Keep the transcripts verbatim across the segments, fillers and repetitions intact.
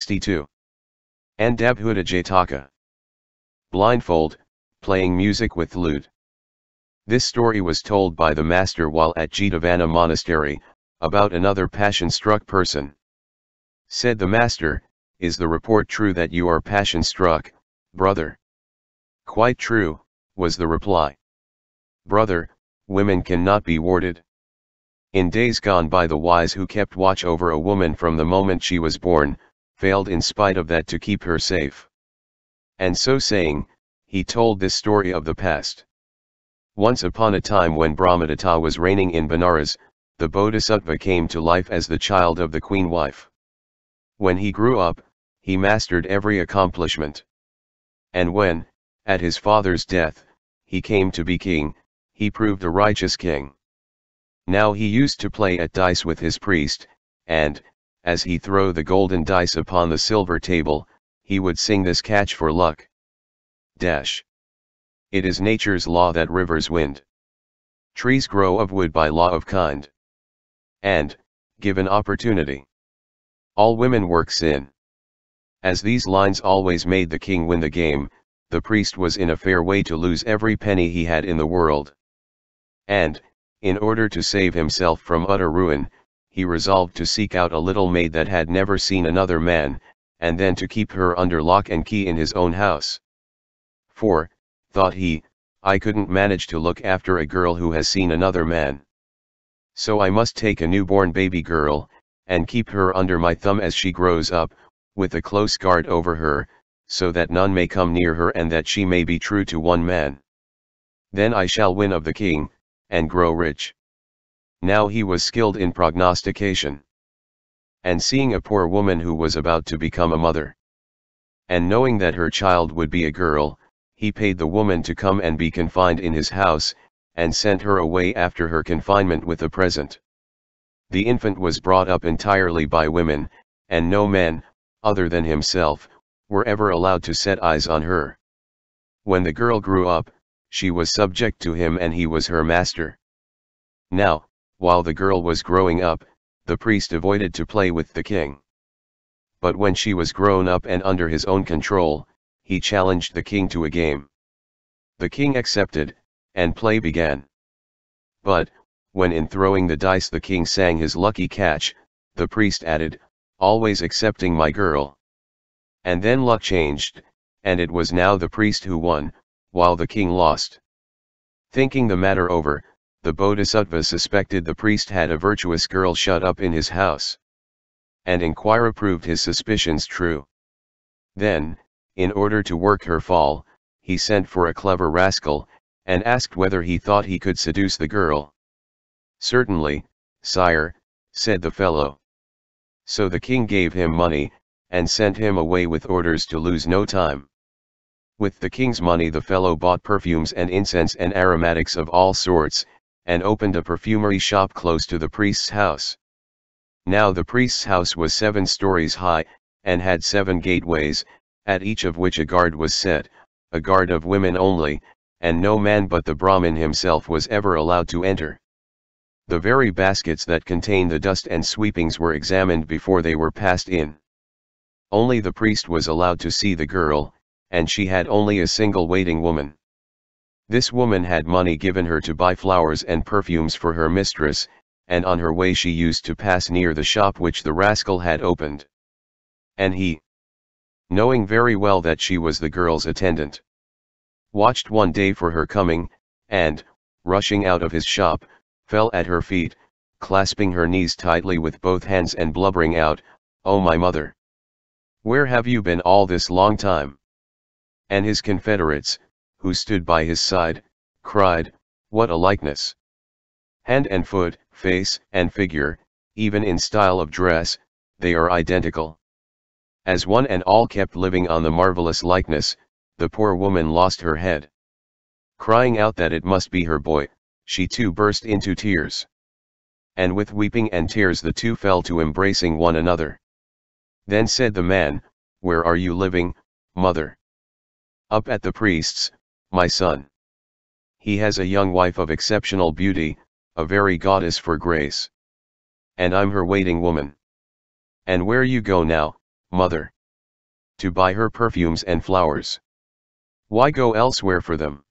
sixty-two. Aṇḍabhūta Jataka. Blindfold, playing music with lute. This story was told by the master while at Jetavana monastery, about another passion-struck person. Said the master, "Is the report true that you are passion-struck, brother?" "Quite true," was the reply. "Brother, women cannot be warded. In days gone by the wise who kept watch over a woman from the moment she was born, failed in spite of that to keep her safe." And so saying, he told this story of the past. Once upon a time when Brahmadatta was reigning in Banaras, the Bodhisattva came to life as the child of the queen wife. When he grew up, he mastered every accomplishment. And when, at his father's death, he came to be king, he proved a righteous king. Now he used to play at dice with his priest, and, as he threw the golden dice upon the silver table, he would sing this catch for luck. Dash. It is nature's law that rivers wind. Trees grow of wood by law of kind. And, given opportunity, all women work sin. As these lines always made the king win the game, the priest was in a fair way to lose every penny he had in the world. And, in order to save himself from utter ruin, he resolved to seek out a little maid that had never seen another man, and then to keep her under lock and key in his own house. For, thought he, "I couldn't manage to look after a girl who has seen another man. So I must take a newborn baby girl, and keep her under my thumb as she grows up, with a close guard over her, so that none may come near her and that she may be true to one man. Then I shall win of the king, and grow rich." Now he was skilled in prognostication. And seeing a poor woman who was about to become a mother, and knowing that her child would be a girl, he paid the woman to come and be confined in his house, and sent her away after her confinement with a present. The infant was brought up entirely by women, and no man, other than himself, were ever allowed to set eyes on her. When the girl grew up, she was subject to him and he was her master. Now, while the girl was growing up, the priest avoided to play with the king. But when she was grown up and under his own control, he challenged the king to a game. The king accepted, and play began. But, when in throwing the dice the king sang his lucky catch, the priest added, "Always accepting my girl." And then luck changed, and it was now the priest who won, while the king lost. Thinking the matter over, the Bodhisattva suspected the priest had a virtuous girl shut up in his house. And inquiry proved his suspicions true. Then, in order to work her fall, he sent for a clever rascal, and asked whether he thought he could seduce the girl. "Certainly, sire," said the fellow. So the king gave him money, and sent him away with orders to lose no time. With the king's money the fellow bought perfumes and incense and aromatics of all sorts, and opened a perfumery shop close to the priest's house. Now the priest's house was seven stories high, and had seven gateways, at each of which a guard was set, a guard of women only, and no man but the Brahmin himself was ever allowed to enter. The very baskets that contained the dust and sweepings were examined before they were passed in. Only the priest was allowed to see the girl, and she had only a single waiting woman. This woman had money given her to buy flowers and perfumes for her mistress, and on her way she used to pass near the shop which the rascal had opened. And he, knowing very well that she was the girl's attendant, watched one day for her coming, and, rushing out of his shop, fell at her feet, clasping her knees tightly with both hands and blubbering out, "Oh my mother! Where have you been all this long time?" And his confederates, who stood by his side, cried, "What a likeness! Hand and foot, face and figure, even in style of dress, they are identical." As one and all kept living on the marvelous likeness, the poor woman lost her head. Crying out that it must be her boy, she too burst into tears. And with weeping and tears the two fell to embracing one another. Then said the man, "Where are you living, mother?" "Up at the priest's, my son. He has a young wife of exceptional beauty, a very goddess for grace. And I'm her waiting woman." "And where you go now, mother, to buy her perfumes and flowers. Why go elsewhere for them?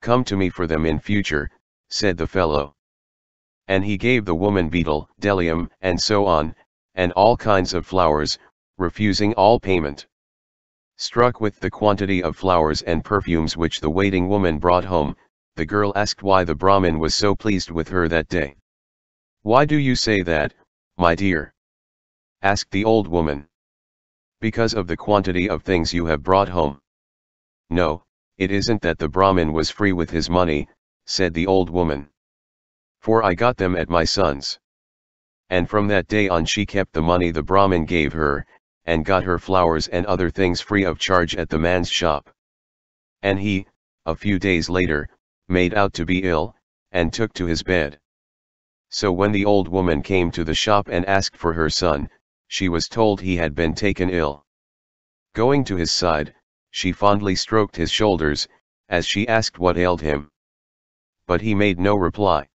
Come to me for them in future, said the fellow. And he gave the woman betel, delium, and so on, and all kinds of flowers, refusing all payment. Struck with the quantity of flowers and perfumes which the waiting woman brought home, the girl asked why the Brahmin was so pleased with her that day. Why do you say that, my dear? Asked the old woman. Because of the quantity of things you have brought home. No, it isn't that the Brahmin was free with his money, said the old woman. For I got them at my son's. And from that day on she kept the money the Brahmin gave her, and got her flowers and other things free of charge at the man's shop. And he, a few days later, made out to be ill, and took to his bed. So when the old woman came to the shop and asked for her son, she was told he had been taken ill. Going to his side, she fondly stroked his shoulders, as she asked what ailed him. But he made no reply.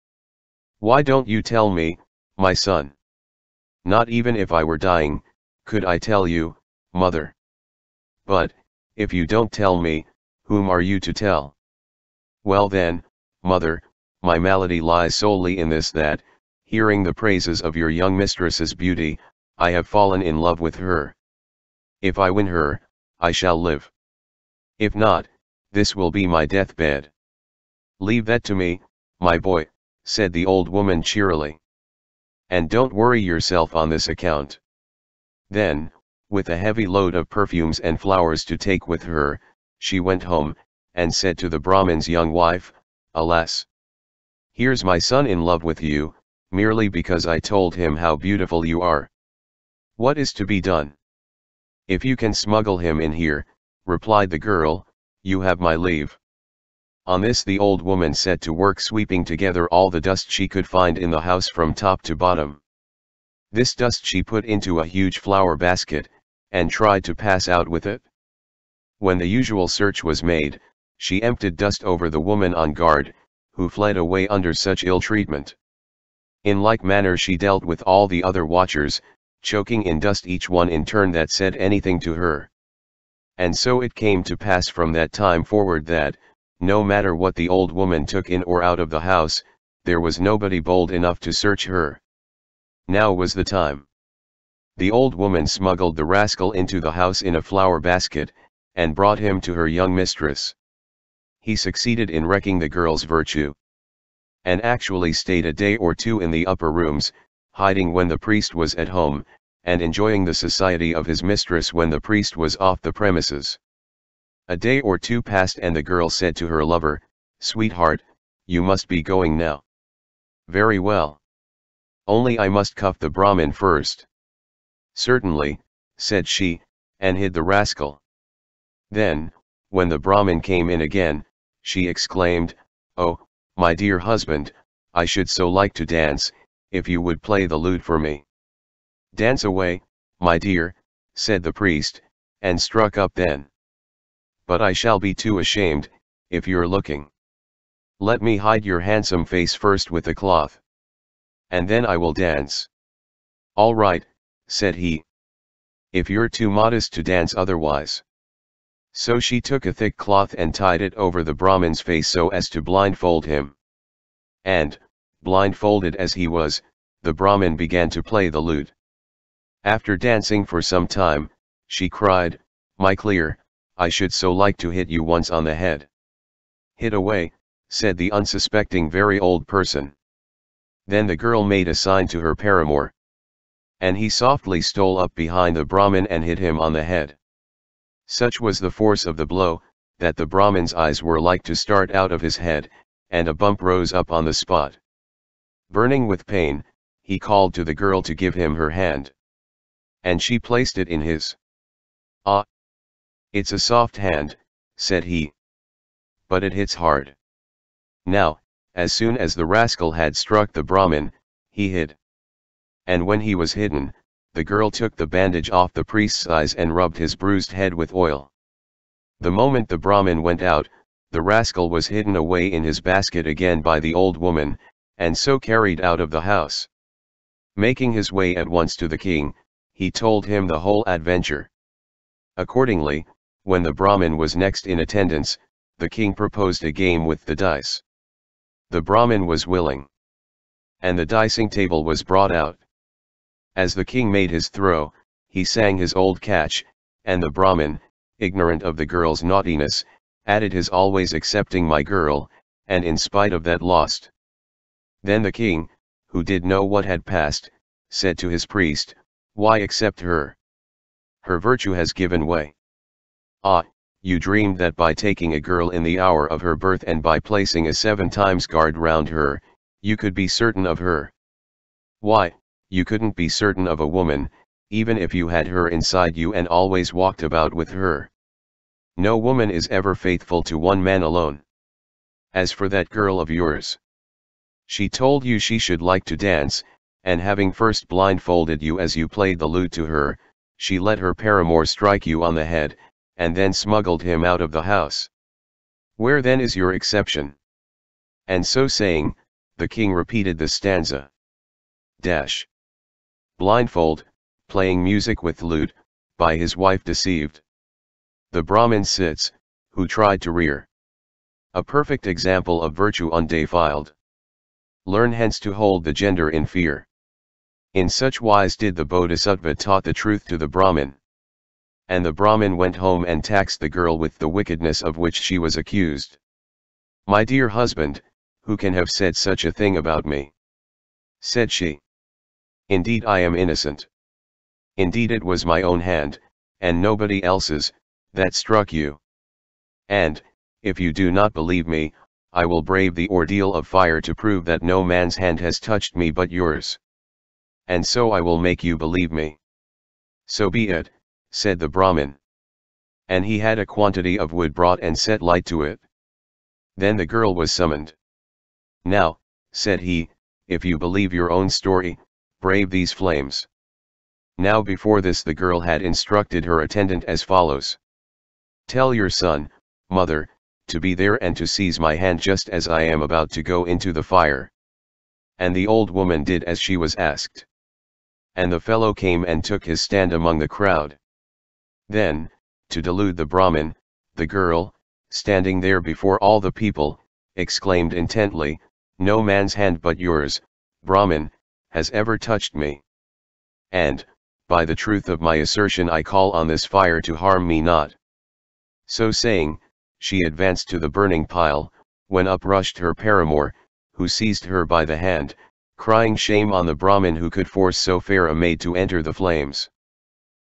Why don't you tell me, my son? Not even if I were dying, could I tell you, mother? But, if you don't tell me, whom are you to tell? Well then, mother, my malady lies solely in this that, hearing the praises of your young mistress's beauty, I have fallen in love with her. If I win her, I shall live. If not, this will be my deathbed. Leave that to me, my boy, said the old woman cheerily. And don't worry yourself on this account. Then, with a heavy load of perfumes and flowers to take with her, she went home, and said to the Brahmin's young wife, Alas! Here's my son in love with you, merely because I told him how beautiful you are. What is to be done? If you can smuggle him in here, replied the girl, you have my leave. On this the old woman set to work sweeping together all the dust she could find in the house from top to bottom. This dust she put into a huge flower basket, and tried to pass out with it. When the usual search was made, she emptied dust over the woman on guard, who fled away under such ill treatment. In like manner she dealt with all the other watchers, choking in dust each one in turn that said anything to her. And so it came to pass from that time forward that, no matter what the old woman took in or out of the house, there was nobody bold enough to search her. Now was the time. The old woman smuggled the rascal into the house in a flower basket, and brought him to her young mistress. He succeeded in wrecking the girl's virtue. And actually stayed a day or two in the upper rooms, hiding when the priest was at home, and enjoying the society of his mistress when the priest was off the premises. A day or two passed and the girl said to her lover, Sweetheart, you must be going now. Very well. Only I must cuff the Brahmin first. Certainly, said she, and hid the rascal. Then, when the Brahmin came in again, she exclaimed, Oh, my dear husband, I should so like to dance, if you would play the lute for me. Dance away, my dear, said the priest, and struck up then. But I shall be too ashamed, if you're looking. Let me hide your handsome face first with a cloth. And then I will dance. All right, said he. If you're too modest to dance otherwise. So she took a thick cloth and tied it over the Brahmin's face so as to blindfold him. And, blindfolded as he was, the Brahmin began to play the lute. After dancing for some time, she cried, My clear, I should so like to hit you once on the head. Hit away, said the unsuspecting very old person. Then the girl made a sign to her paramour. And he softly stole up behind the Brahmin and hit him on the head. Such was the force of the blow, that the Brahmin's eyes were like to start out of his head, and a bump rose up on the spot. Burning with pain, he called to the girl to give him her hand. And she placed it in his. Ah! It's a soft hand, said he. But it hits hard. Now, as soon as the rascal had struck the Brahmin, he hid. And when he was hidden, the girl took the bandage off the priest's eyes and rubbed his bruised head with oil. The moment the Brahmin went out, the rascal was hidden away in his basket again by the old woman, and so carried out of the house. Making his way at once to the king, he told him the whole adventure. Accordingly, when the Brahmin was next in attendance, the king proposed a game with the dice. The Brahmin was willing. And the dicing table was brought out. As the king made his throw, he sang his old catch, and the Brahmin, ignorant of the girl's naughtiness, added his always accepting my girl, and in spite of that lost. Then the king, who did know what had passed, said to his priest, why accept her? Her virtue has given way. Ah, you dreamed that by taking a girl in the hour of her birth and by placing a seven times guard round her, you could be certain of her. Why, you couldn't be certain of a woman, even if you had her inside you and always walked about with her. No woman is ever faithful to one man alone. As for that girl of yours, she told you she should like to dance, and having first blindfolded you as you played the lute to her, she let her paramour strike you on the head, and then smuggled him out of the house. Where then is your exception? And so saying, the king repeated the stanza. Dash. Blindfold, playing music with lute, by his wife deceived. The Brahmin sits, who tried to rear. A perfect example of virtue undefiled. Learn hence to hold the gender in fear. In such wise did the Bodhisattva taught the truth to the Brahmin. And the Brahmin went home and taxed the girl with the wickedness of which she was accused. My dear husband, who can have said such a thing about me? Said she. Indeed I am innocent. Indeed it was my own hand, and nobody else's, that struck you. And, if you do not believe me, I will brave the ordeal of fire to prove that no man's hand has touched me but yours. And so I will make you believe me. So be it, said the Brahmin. And he had a quantity of wood brought and set light to it. Then the girl was summoned. Now, said he, if you believe your own story, brave these flames. Now before this the girl had instructed her attendant as follows. Tell your son, mother, to be there and to seize my hand just as I am about to go into the fire. And the old woman did as she was asked. And the fellow came and took his stand among the crowd. Then, to delude the Brahmin, the girl, standing there before all the people, exclaimed intently, no man's hand but yours, Brahmin, has ever touched me. And, by the truth of my assertion I call on this fire to harm me not. So saying, she advanced to the burning pile, when up rushed her paramour, who seized her by the hand, crying shame on the Brahmin who could force so fair a maid to enter the flames.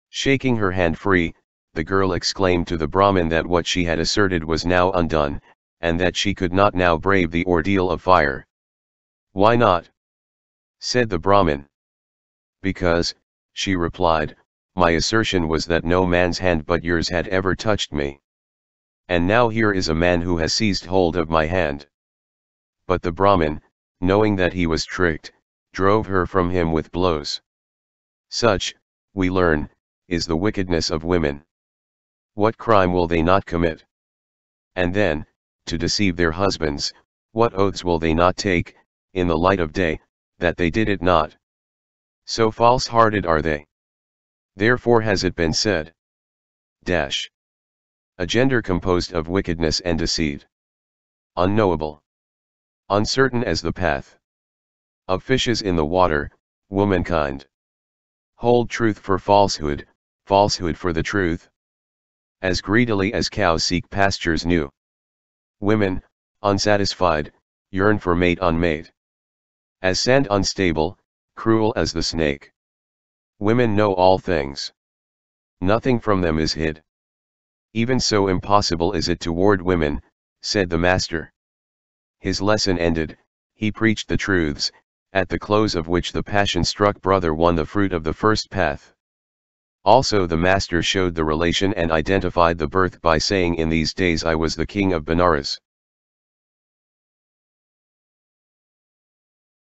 Shaking her hand free, the girl exclaimed to the Brahmin that what she had asserted was now undone, and that she could not now brave the ordeal of fire. Why not? Said the Brahmin. Because, she replied, my assertion was that no man's hand but yours had ever touched me. And now here is a man who has seized hold of my hand. But the Brahmin, knowing that he was tricked, drove her from him with blows. Such, we learn, is the wickedness of women. What crime will they not commit? And then, to deceive their husbands, what oaths will they not take, in the light of day, that they did it not? So false-hearted are they. Therefore has it been said. Dash. A gender composed of wickedness and deceit. Unknowable. Uncertain as the path. Of fishes in the water, womankind. Hold truth for falsehood, falsehood for the truth. As greedily as cows seek pastures new. Women, unsatisfied, yearn for mate unmade. As sand unstable, cruel as the snake. Women know all things. Nothing from them is hid. Even so impossible is it toward women, said the master. His lesson ended, he preached the truths, at the close of which the passion-struck brother won the fruit of the first path. Also the master showed the relation and identified the birth by saying in these days I was the king of Banaras.